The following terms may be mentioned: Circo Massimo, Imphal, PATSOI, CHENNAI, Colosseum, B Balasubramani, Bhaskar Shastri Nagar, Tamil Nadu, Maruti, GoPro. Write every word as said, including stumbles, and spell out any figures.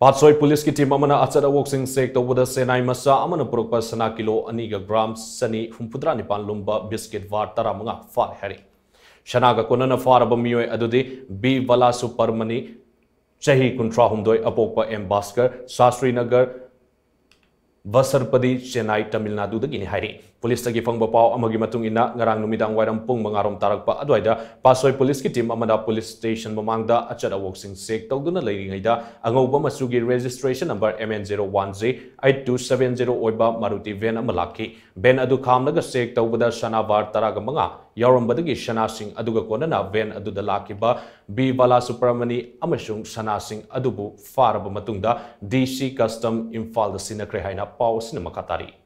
Patsoi police ki team amana achara walking sek to buda Chennai masa amana purokpa sana kilo aniga gram sani humputra nipan lumba biscuit war taramanga far hari. Shanaga konana faraba miyoi adudi B Balasu Parmani Chahi Kuntra Humdoi Apopa M Bhaskar Shastri Nagar Basarpadi Chennai Tamil Nadu dagini hari. Police tagi fangba pau amagi matung ina ngarang numidang wairam pung mangarom tarakpa adwaida Patsoi police ki team amada police station mamangda achada walking sek tawduna leiringaida angauba masugi registration number M N zero one J eight two seven zero oiba maruti van amalaki van adu khamlaga sek tawbada shanavar taraga manga yarombadagi shanasing aduga konana van adu dalakiba B Balasubramani amashung shanasing adubu faraba matungda D C Custom Imphal da sinakre haina pau sinamakatari.